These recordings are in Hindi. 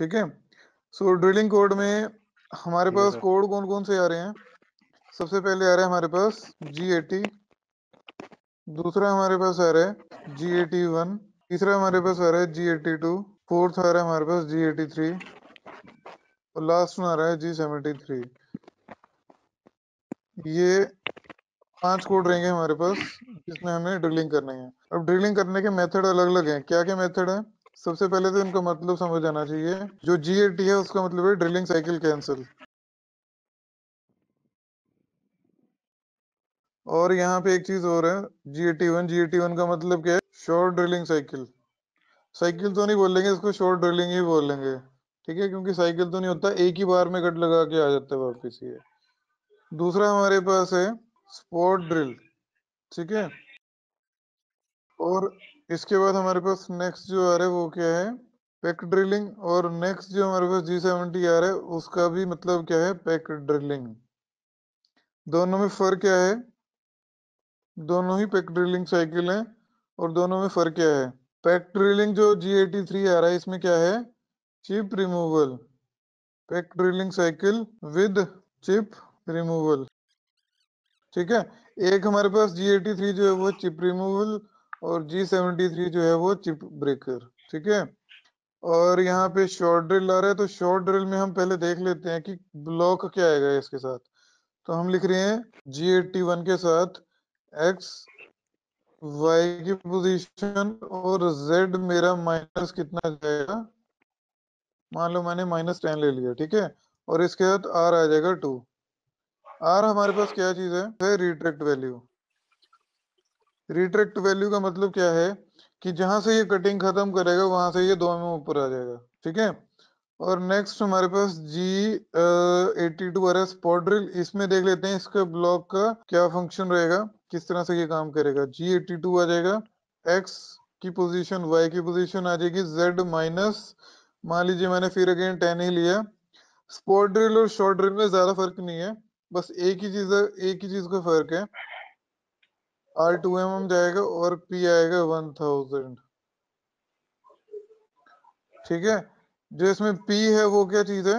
ठीक है। सो ड्रिलिंग कोड में हमारे पास कोड कौन कौन से आ रहे हैं? सबसे पहले आ रहा है हमारे पास G80, दूसरा हमारे पास आ रहा है G81, तीसरा हमारे पास आ रहा है G82, फोर्थ आ रहा है हमारे पास G83 और लास्ट में आ रहा है G73। ये 5 कोड रहेंगे हमारे पास जिसमें हमें ड्रिलिंग करनी है। अब ड्रिलिंग करने के मेथड अलग अलग हैं। क्या क्या मेथड है? सबसे पहले तो इनका मतलब समझ आना चाहिए। जो G80 है उसका मतलब है ड्रिलिंग साइकिल कैंसिल, और यहाँ पे एक चीज और है G81। G81 का मतलब क्या है? Short drilling cycle. साइकिल तो नहीं बोलेंगे इसको, शॉर्ट ड्रिलिंग ही बोलेंगे, ठीक है, क्योंकि साइकिल तो नहीं होता, एक ही बार में कट लगा के आ जाता है वापिस। ये दूसरा हमारे पास है स्पॉट ड्रिल, ठीक है, और इसके बाद हमारे पास नेक्स्ट जो आ रहा है वो क्या है? Peck drilling. और नेक्स्ट जो हमारे पास G70 आ रहा है उसका भी मतलब क्या है? Peck drilling. दोनों में फर्क क्या है? दोनों ही पैक ड्रिलिंग साइकिल है और दोनों में फर्क क्या है? पैक ड्रिलिंग जो G83 आ रहा है इसमें क्या है? Chip removal, peck drilling cycle with chip removal, ठीक है। एक हमारे पास G83 जो है वो चिप रिमूवल और G73 जो है वो चिप ब्रेकर, ठीक है। और यहाँ पे शॉर्ट ड्रिल आ रहा है, तो शॉर्ट ड्रिल में हम पहले देख लेते हैं कि ब्लॉक क्या आएगा इसके साथ। तो हम लिख रहे हैं G81 के साथ X Y की पोजीशन और Z मेरा माइनस कितना जाएगा, मान लो मैंने -10 ले लिया, ठीक है, और इसके साथ R आ जाएगा 2। R हमारे पास क्या चीज है? Retract value. रिट्रैक्ट वैल्यू का मतलब क्या है कि जहां से ये कटिंग खत्म करेगा वहां से ये 2 में ऊपर आ जाएगा, ठीक है। और नेक्स्ट हमारे पास G82 आ रहा है स्पॉट ड्रिल। इसमें देख लेते हैं इसका ब्लॉक का क्या फंक्शन रहेगा, किस तरह से ये काम करेगा। G82 आ जाएगा, X की पोजीशन Y की पोजीशन आ जाएगी, Z माइनस, मान लीजिए मैंने फिर अगेन 10 ही लिया। स्पॉट ड्रिल और शॉर्ट ड्रिल में ज्यादा फर्क नहीं है, बस एक ही चीज का फर्क है। R2mm जाएगा और P आएगा 1000, ठीक है। जो इसमें P है वो क्या चीज है?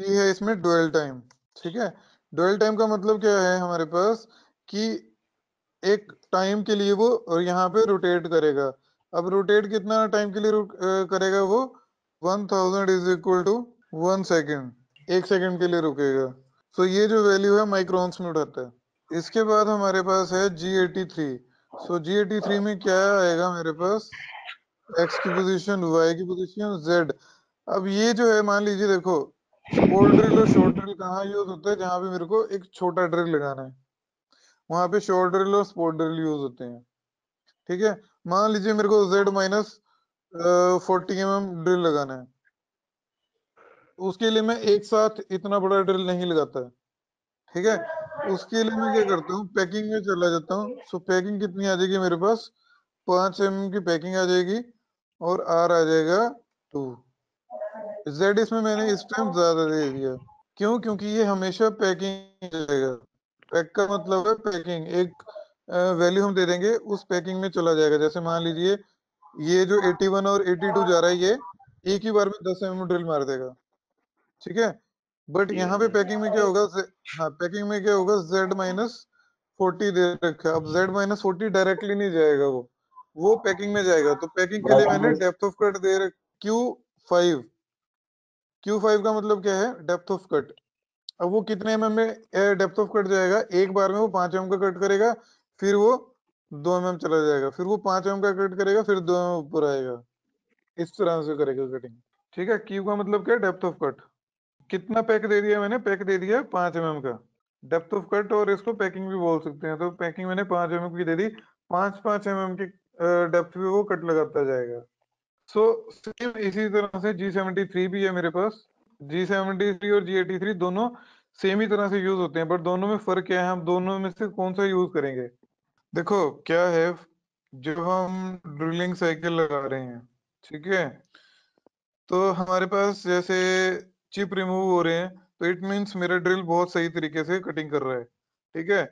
P है इसमें डुअल टाइम, ठीक है। डुअल टाइम का मतलब क्या है हमारे पास कि एक टाइम के लिए वो और यहाँ पे रोटेट करेगा। अब रोटेट कितना टाइम के लिए करेगा वो? 1000 is equal to 1 second, 1 second के लिए रुकेगा। तो ये जो वैल्यू है माइक्रोन्स में उठाता है। इसके बाद हमारे पास है G83। सो G83 में क्या आएगा हमारे पास? X की पोजीशन, Y की पोजीशन, Z। अब ये जो है, मान लीजिए देखो, स्पॉट ड्रिल और शॉर्ट ड्रिल कहाँ यूज होता है? जहाँ पे मेरे को एक छोटा ड्रिल लगाना है वहां पे शॉर्ट ड्रिल और स्पॉट ड्रिल यूज होते हैं, ठीक है। मान लीजिए मेरे को Z -40mm ड्रिल लगाना है, उसके लिए मैं एक साथ इतना बड़ा ड्रिल नहीं लगाता है, ठीक है। उसके लिए मैं क्या करता हूँ? पैकिंग में चला जाता हूँ। सो पैकिंग कितनी आ जाएगी मेरे पास? 5mm की पैकिंग आ जाएगी और R आ जाएगा 2। Z इसमें मैंने इस टाइम ज्यादा दे दिया, क्यों? क्योंकि ये हमेशा पैकिंग जाएगा। पैक का मतलब है पैकिंग। एक वैल्यू हम दे देंगे, उस पैकिंग में चला जाएगा। जैसे मान लीजिए ये जो 81 और 82 जा रहा है, ये एक ही बार में 10mm ड्रिल मार देगा, ठीक है। बट यहाँ पे पैकिंग में क्या होगा? पैकिंग में क्या होगा? Z -40 दे रखा। अब Z -40 डायरेक्टली नहीं जाएगा, वो पैकिंग में जाएगा। तो पैकिंग के लिए मैंने डेप्थ ऑफ कट दे रखा Q5। Q5 का मतलब क्या है? Depth of cut. अब वो कितने mm में डेप्थ ऑफ कट जाएगा? एक बार में वो 5mm का कट करेगा, फिर वो 2mm चला जाएगा, फिर वो 5mm का कट करेगा, फिर 2mm ऊपर आएगा। इस तरह से करेगा कटिंग, ठीक है। Q का मतलब क्या है? Depth of cut. कितना पैक दे दिया मैंने? पैक दे दिया 5mm का, डेप्थ ऑफ कट, और इसको पैकिंग भी बोल सकते हैं। तो पैकिंग मैंने 5mm की दे दी। 5 5mm की डेप्थ पे वो कट लगाता जाएगा। सो सेम इसी तरह से G73 भी है मेरे पास। G73 और G83 दोनों सेम ही तरह से यूज होते हैं, पर दोनों में फर्क क्या है? हम दोनों में से कौन सा यूज करेंगे? देखो क्या है, जब हम ड्रिलिंग साइकिल लगा रहे हैं, ठीक है, तो हमारे पास जैसे चिप रिमूव हो रहे हैं, तो इट मींस मेरा ड्रिल बहुत सही तरीके से कटिंग कर रहा है, ठीक है।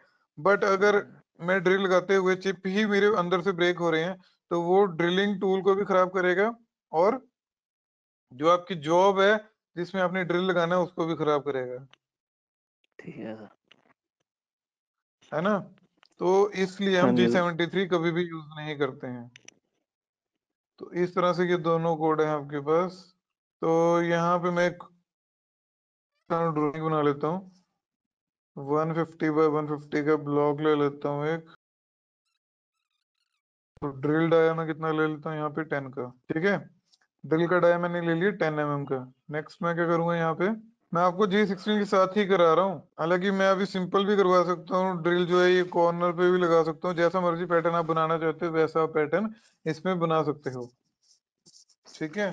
बट अगर मैं ड्रिल लगाते हुए चिप ही मेरे अंदर से ब्रेक हो रहे हैं, तो वो ड्रिलिंग टूल को भी खराब करेगा और जो आपकी जॉब है जिसमें आपने ड्रिल लगाना है उसको भी खराब करेगा, ठीक है सर, है ना। तो इसलिए हम G73 कभी भी यूज नहीं करते हैं। तो इस तरह से ये दोनों कोड हैं आपके पास। तो यहाँ पे मैं एक ड्राइंग बना लेता हूँ, 150 by 150 का ब्लॉक ले लेता हूँ एक, तो ड्रिल डाया मैं कितना ले लेता हूँ यहाँ पे 10 का, ठीक है। ड्रिल का डाया मैंने ले लिया 10 mm का। नेक्स्ट मैं क्या करूंगा, यहाँ पे मैं आपको G16 के साथ ही करा रहा हूँ, हालांकि मैं अभी सिंपल भी करवा सकता हूँ, ड्रिल जो है ये कॉर्नर पे भी लगा सकता हूँ, जैसा मर्जी पैटर्न आप बनाना चाहते हो वैसा आप पैटर्न इसमें बना सकते हो, ठीक है।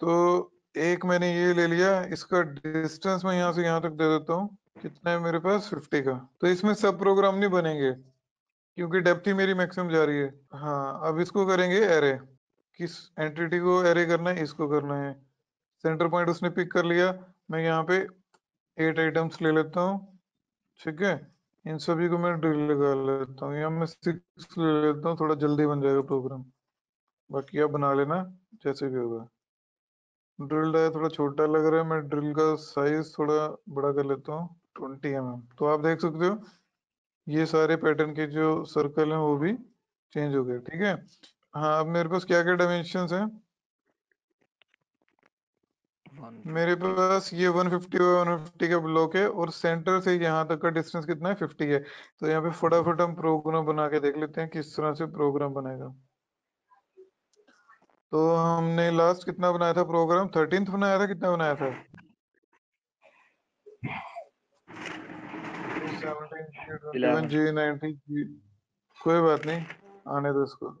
तो एक मैंने ये ले लिया, इसका डिस्टेंस मैं यहाँ से यहाँ तक दे देता हूँ, कितना है मेरे पास 50 का। तो इसमें सब प्रोग्राम नहीं बनेंगे क्योंकि डेप्थ ही मेरी मैक्सिमम जा रही है। हाँ, अब इसको करेंगे एरे, किस एंटिटी को एरे करना है, इसको करना है। सेंटर पॉइंट उसने पिक कर लिया, मैं यहाँ पे 8 आइटम्स ले लेता हूँ, ठीक है। इन सभी को मैं ड्रिल लगा लेता हूँ, यहाँ मैं 6 ले लेता हूँ, थोड़ा जल्दी बन जाएगा प्रोग्राम, बाकी आप बना लेना जैसे भी होगा। ड्रिल डाया थोड़ा छोटा लग रहा है, मैं ड्रिल का साइज थोड़ा बड़ा कर लेता हूँ, 20 mm। तो आप देख सकते हो ये सारे पैटर्न के जो सर्कल हैं वो भी चेंज हो गए, ठीक है। हाँ, अब मेरे पास क्या क्या डायमेंशंस हैं, मेरे पास ये 150 by 150 का ब्लॉक है और सेंटर से यहाँ तक का डिस्टेंस कितना है 50 है। तो यहाँ पे फटाफट हम प्रोग्राम बना के देख लेते हैं किस तरह से प्रोग्राम बनेगा। तो हमने लास्ट कितना बनाया था प्रोग्राम, 13th बनाया था, कितना बनाया था 17, G90, कोई बात नहीं, आने दो इसको।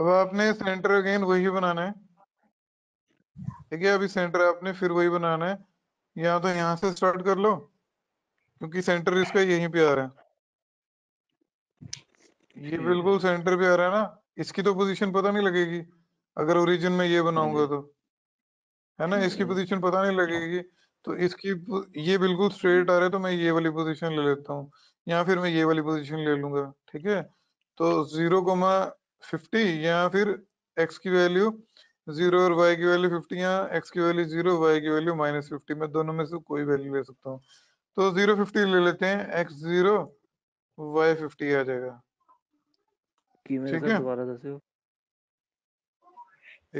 अब आपने सेंटर अगेन वही बनाना है, ठीक है। अभी सेंटर आपने फिर वही बनाना है, या तो यहाँ से स्टार्ट कर लो क्योंकि सेंटर इसका यहीं पे आ रहा है, ये बिल्कुल सेंटर पे आ रहा है ना, इसकी तो पोजीशन पता नहीं लगेगी अगर ओरिजिन में ये बनाऊंगा तो, है ना, इसकी पोजीशन पता नहीं लगेगी। तो इसकी ये बिल्कुल स्ट्रेट आ रहा है, तो मैं ये वाली पोजीशन ले लेता हूँ, या फिर मैं ये वाली पोजीशन ले लूंगा, ठीक है। तो 0,50 या फिर x की वैल्यू 0 और y की वैल्यू 50, या x की वैल्यू 0 y की वैल्यू -50, मैं दोनों में से कोई वैल्यू ले सकता हूँ। तो 0,50 ले लेते हैं, x 0 y 50 आ जाएगा, ठीक है।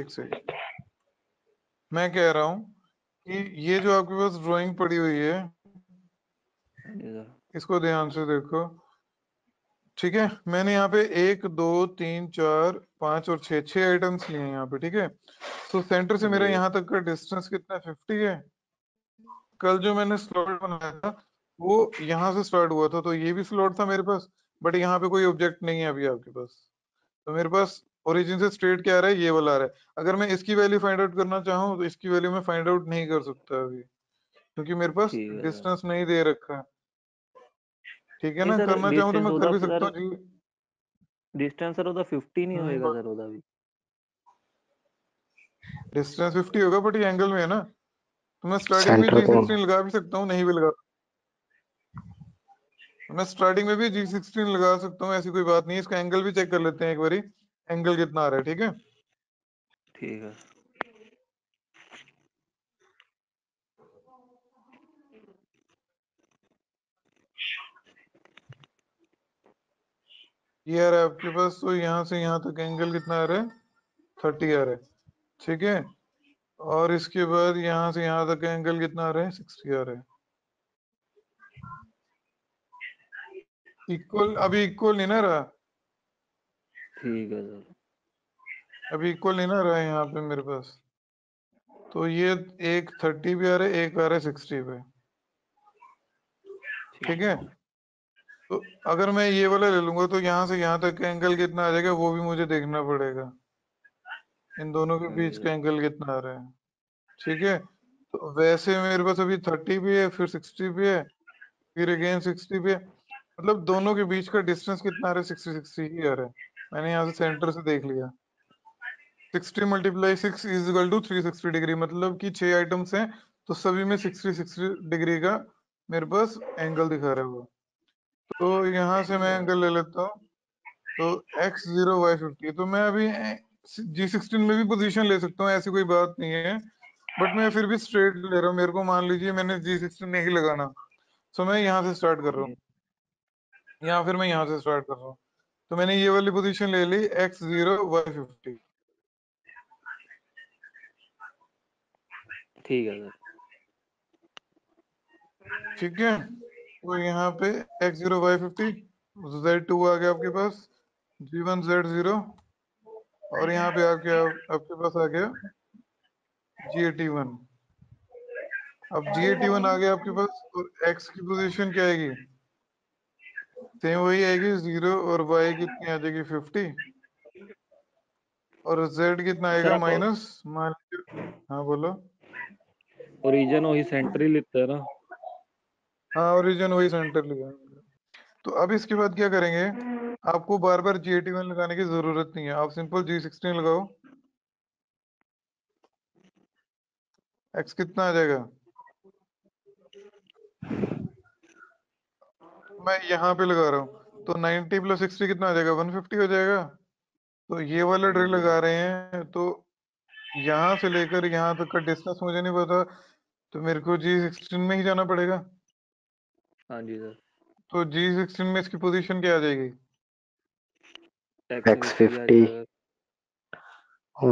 एक सेकंड, मैं कह रहा हूँ कि ये जो आपके पास ड्राइंग पड़ी हुई है इसको ध्यान से देखो, ठीक है। मैंने यहाँ पे 1, 2, 3, 4, 5 और 6 आइटम्स लिए हैं यहाँ पे, ठीक है। तो सेंटर से मेरा यहाँ तक का डिस्टेंस कितना 50 है। कल जो मैंने स्लॉट बनाया था वो यहाँ से स्टार्ट हुआ था, तो ये भी स्लॉट था मेरे पास, बट यहाँ पे कोई ऑब्जेक्ट नहीं है अभी आपके पास। तो मेरे पास ओरिजिन से स्ट्रेट क्या आ रहा है, ये वाला आ रहा है। अगर मैं इसकी वैल्यू फाइंड आउट करना चाहूँ तो इसकी वैल्यू मैं फाइंड आउट नहीं कर सकता अभी, क्योंकि मेरे पास डिस्टेंस नहीं दे रखा, ठीक है ना। करना चाहूँ तो मैं कर भी सकता हूँ। डिस्टेंस सर होता 50 नहीं होएगा सर, होता भी डिस्टेंस 50 होगा, बट ये एंगल में है ना, तो मैं स्टार्टिंग में G16 लगा भी सकता हूँ, नहीं भी लगा, मैं स्टार्टिंग में भी G16 लगा सकता हूँ, ऐसी कोई बात नहीं है। इसका एंगल भी चेक कर लेते हैं एक बारी, एंगल कितना आ रहा है, ठीक है, ठीक है। ये आ रहा है आपके पास, तो यहाँ से यहाँ तक एंगल कितना आ रहा है, 30 आ रहा है, ठीक है। और इसके बाद यहाँ से यहाँ तक एंगल कितना आ रहा है, 60 आ रहा है। इक्वल अभी इक्वल नहीं ना रहा, ठीक है सर, अभी इक्वल नहीं ना रहा है यहाँ पे मेरे पास। तो ये एक 30 भी आ रहा है, एक आ रहा है 60 पे, ठीक है। तो अगर मैं ये वाला ले लूंगा तो यहाँ से यहाँ तक का एंगल कितना आ जाएगा वो भी मुझे देखना पड़ेगा, इन दोनों के बीच का एंगल कितना आ रहा है, ठीक है। तो वैसे मेरे पास अभी 30 भी है, फिर 60 भी है, फिर अगेन 60 भी है, मतलब दोनों के बीच का डिस्टेंस कितना आ रहा है, 60 ही आ रहा है। मैंने यहाँ से सेंटर से देख लिया, 60 multiply 6 is equal to 360 degree, मतलब कि 6 आइटम्स हैं तो सभी में 60 डिग्री का मेरे पास एंगल दिखा रहा है वो। तो यहाँ से मैं एंगल ले लेता हूँ तो x0 y50। तो मैं अभी G16 में भी पोजीशन ले सकता हूँ, ऐसी कोई बात नहीं है, बट मैं फिर भी स्ट्रेट ले रहा हूँ। मेरे को मान लीजिए मैंने G16 नहीं लगाना, सो मैं यहाँ से स्टार्ट कर रहा हूँ या फिर मैं यहाँ से स्टार्ट कर रहा हूँ। तो मैंने ये वाली पोजीशन ले ली x0 y50। ठीक है सर, ठीक है। तो यहाँ पे x0 y50 z2 आ गया आपके पास, g1 z0, और यहाँ पे आके आपके पास आ गया g81। अब g81 आ गया आपके पास और x की पोजीशन क्या आएगी, सेम वही आएगी 0, और y कितनी आ जाएगी 50, और z कितना आएगा माइनस, मान लीजिए। हाँ बोलो, ओरिजिन वही सेंटर ही लिखता है ना। हाँ ओरिजिन वही सेंटर लिखा। तो अब इसके बाद क्या करेंगे, आपको बार बार G81 लगाने की जरूरत नहीं है, आप सिंपल G16 लगाओ। x कितना आ जाएगा, मैं यहाँ पे लगा रहा हूँ तो 90 प्लस 60 कितना आ जाएगा, 150 हो जाएगा। तो ये वाला ड्रिल लगा रहे हैं, तो यहाँ से लेकर यहाँ तक का डिस्टेंस मुझे नहीं पता, तो मेरे को G16 में ही जाना पड़ेगा। हाँ जी सर। तो G16 में इसकी पोजीशन क्या आ जाएगी, x50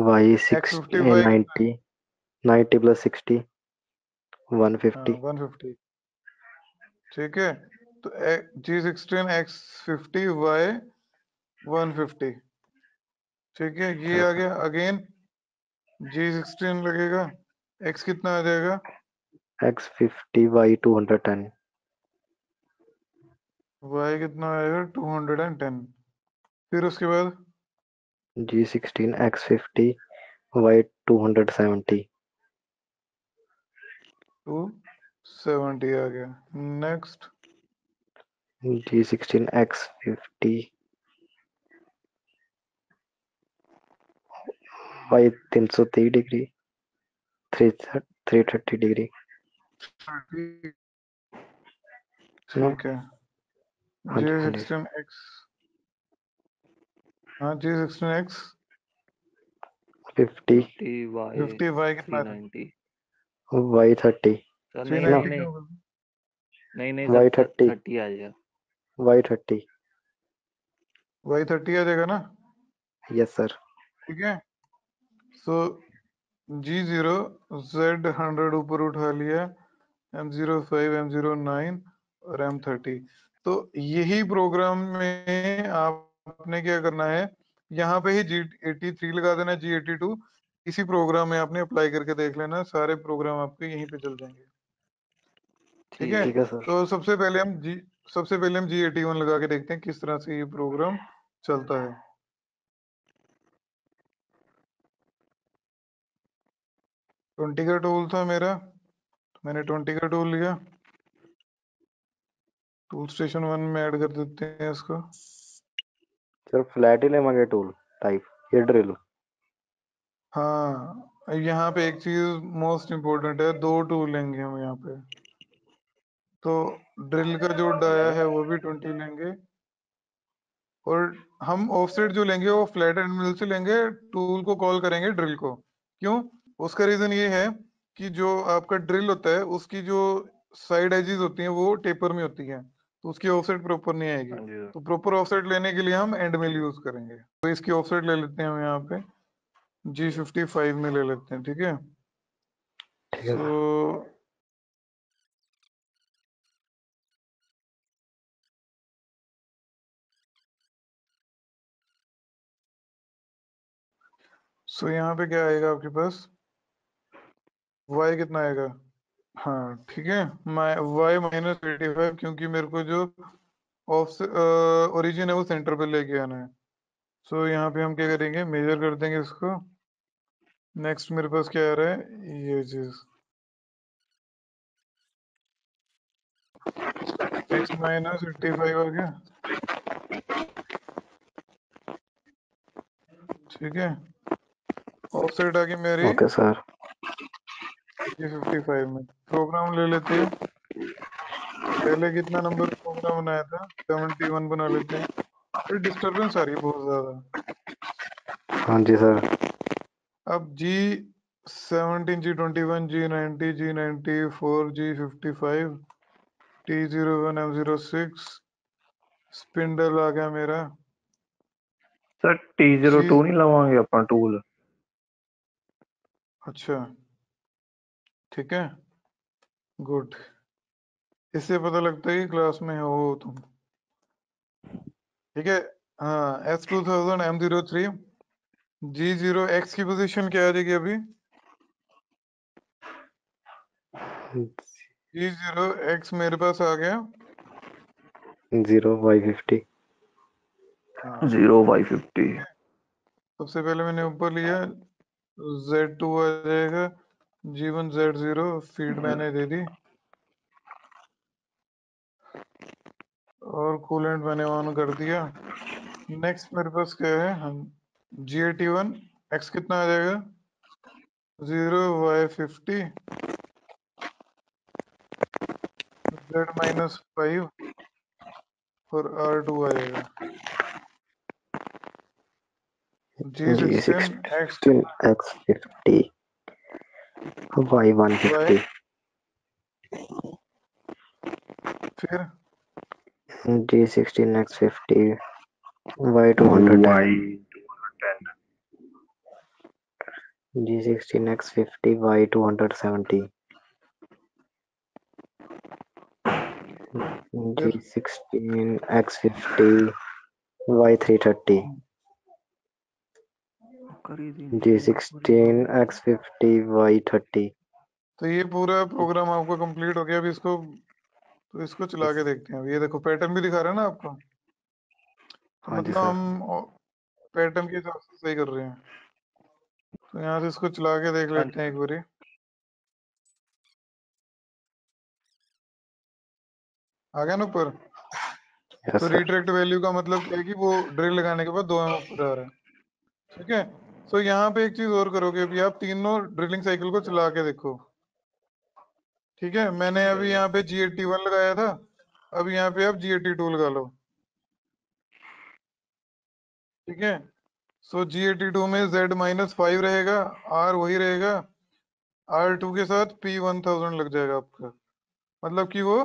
y60 90 90 प्लस 60 150। ठीक है, तो G16 x50 y 150। ठीक है, ये आ गया। अगेन G16 लगेगा, x कितना आ जाएगा, x50 y 210, y कितना आएगा 210। फिर उसके बाद G16 x50 y 270 270 आ गया। Next G16 x50 y 330 degree 330 degree. ठीक है, G16X, हाँ G16X 50 y कितना y30 नहीं y30 आ जाएगा ना। यस सर, ठीक है। तो G0 Z100 ऊपर उठा लिया, M05 M09 और M30। तो यही प्रोग्राम में आपने क्या करना है, यहाँ पे ही G83 लगा देना, G82 इसी प्रोग्राम में आपने अप्लाई करके देख लेना, सारे प्रोग्राम आपके यहीं पे चल जाएंगे। ठीक है, तो सबसे पहले हम G81 लगा के देखते हैं किस तरह से ये प्रोग्राम चलता है। ट्वेंटी का टूल था मेरा, तो मैंने 20 का टूल लिया, टूल स्टेशन 1 में ऐड कर देते हैं इसको। सर फ्लैट ही ले मांगे टूल टाइप ये ड्रिल। हाँ, यहाँ पे एक चीज मोस्ट इम्पोर्टेंट है, 2 टूल लेंगे हम यहाँ पे, तो ड्रिल का जो डाया है वो भी 20 लेंगे, और हम ऑफसेट जो लेंगे वो फ्लैट एंड मिल से लेंगे। टूल को कॉल करेंगे ड्रिल को, क्यों, उसका रीजन ये है कि जो आपका ड्रिल होता है उसकी जो साइड एजेस होती हैं वो टेपर में होती हैं, तो उसकी ऑफसेट प्रॉपर नहीं आएगी। तो प्रॉपर ऑफसेट लेने के लिए हम एंड मिल यूज करेंगे। तो इसकी ऑफसेट ले लेते हैं हम यहाँ पे G55 में ले लेते हैं। ठीक है, तो यहाँ पे क्या आएगा आपके पास, y कितना आएगा, हाँ ठीक है y माइनस 85, क्योंकि मेरे को जो ओरिजिन है वो सेंटर पे लेके आना है। सो यहाँ पे हम क्या करेंगे, मेजर कर देंगे इसको। नेक्स्ट मेरे पास क्या आ रहा है, ये चीज x माइनस 85 आ गया। ठीक है, ऑफसेट आ गई मेरी। Okay sir. G55 में प्रोग्राम ले लेते हैं। पहले कितना नंबर प्रोग्राम बनाया था, 71 बना लेते हैं। फिर डिस्टर्बेंस आ रही है बहुत ज्यादा। हाँ जी सर। अब G17, G21, G90, G94, G55, T01, M06, spindle आ गया मेरा। सर T02 नहीं लगाएंगे अपन टूल। अच्छा ठीक है, गुड। इससे पता लगता है कि क्लास में हो तुम। ठीक है। हाँ, S2000, M03, G0X की पोजीशन क्या आ जाएगी अभी? G0X मेरे पास आ गया 0Y50। हाँ, 0Y50। सबसे पहले मैंने ऊपर लिया, Z2 आ जाएगा, G1 Z0 फीड मैंने दे दी और कूलेंट मैंने ऑन कर दिया। नेक्स्ट मेरे पास क्या है, हम G81 X कितना आ जाएगा 0Y50 Z-5 और R2 आ जाएगा G16 X50 Y150। फिर G16 X50 Y210 G16 X50 Y270 G16 X50 Y330 G16 X50 Y30। तो ये पूरा प्रोग्राम आपको कंप्लीट हो गया। अभी इसको तो इसको चला के देखते हैं। ये देखो पैटर्न भी दिखा रहा है ना आपको, तो मतलब हम पैटर्न के हिसाब से सही कर रहे हैं। तो यहाँ से इसको चला के देख लेते हैं एक बारी। आ गया ना ऊपर। तो रिट्रैक्ट वैल्यू का मतलब क्या है कि वो ड्रिल लगाने के बाद 2 एम ऊपर आ रहा है। ठीक है। तो यहाँ पे एक चीज और करोगे, अभी आप तीनों ड्रिलिंग साइकिल को चला के देखो। ठीक है, मैंने अभी यहाँ पे G81 लगाया था, अब यहाँ पे आप G82 लगा लो। ठीक है। सो G82 में Z-5 रहेगा, R वही रहेगा, R2 के साथ P1000 लग जाएगा आपका। मतलब कि वो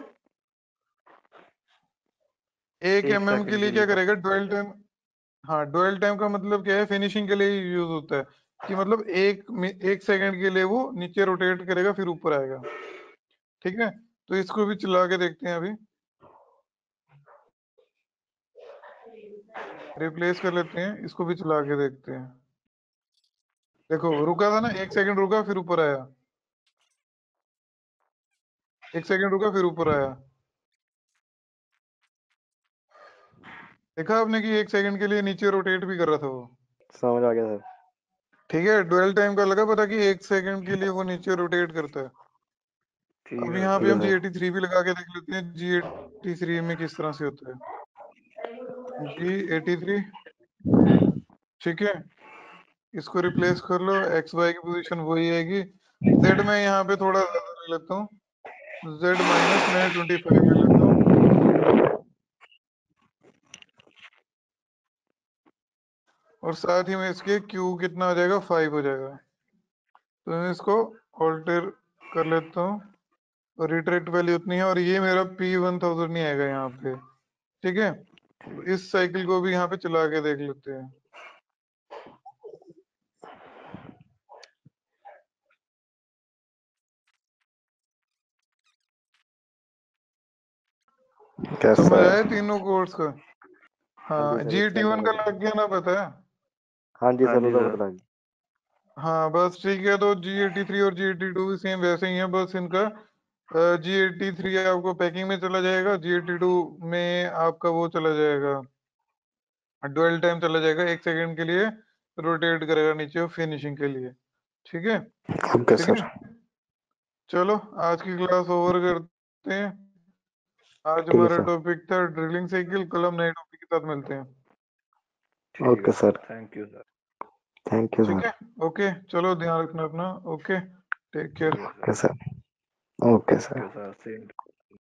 1 mm के लिए क्या करेगा, डुअल टाइम। हाँ, डुअल टाइम का मतलब क्या है, फिनिशिंग के लिए यूज होता है कि मतलब एक सेकंड के लिए वो नीचे रोटेट करेगा फिर ऊपर आएगा। ठीक है। तो इसको भी चला के देखते हैं। अभी रिप्लेस कर लेते हैं, इसको भी चला के देखते हैं। देखो रुका था ना, 1 सेकंड रुका फिर ऊपर आया, 1 सेकंड रुका फिर ऊपर आया। देखा आपने कि 1 सेकंड के लिए नीचे रोटेट भी कर रहा था वो। समझ आ गया सर। ठीक है, डुअल टाइम का लगा पता कि 1 सेकंड के लिए वो नीचे रोटेट करता है। अब यहाँ पे हम G83 भी लगा के देख लेते हैं, G83 में किस तरह से होता है। G83 ठीक है, इसको रिप्लेस कर लो, XY की पोजीशन वही आएगी। Z में यहाँ पे थोड़ा ज्यादा ले लेता हूँ, Z- में 25 ले लेता हूँ। और साथ ही में इसके Q कितना हो जाएगा, 5 हो जाएगा। तो मैं इसको ऑल्टर कर लेता हूँ और रिट्रैक्ट वैल्यू उतनी है। और ये मेरा P1000 नहीं आएगा यहाँ पे। ठीक है, तो इस साइकिल को भी यहाँ पे चला के देख लेते हैं। समझ आया तीनों कोर्स का? हाँ, G81 का लग गया ना पता है? हाँ जी सर। हाँ बस ठीक है। तो G83 और G82 भी सेम वैसे ही है, बस इनका G83 आपको पैकिंग में चला जाएगा, G82 में आपका वो चला जाएगा डुअल टाइम चला जाएगा, 1 सेकंड के लिए रोटेट करेगा नीचे फिनिशिंग के लिए। ठीक है, ओके सर। चलो आज की क्लास ओवर करते हैं। आज हमारा टॉपिक था ड्रिलिंग साइकिल। कल हम नए टॉपिक के साथ मिलते हैं। Okay sir, thank you sir. Thank you sir. Okay चलो ध्यान रखना अपना। Okay take care. Okay sir. Okay sir.